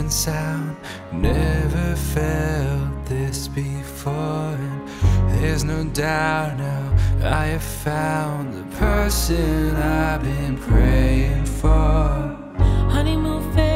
and sound. Never felt this before, and there's no doubt now I have found the person I've been praying for. Honeymoon phase.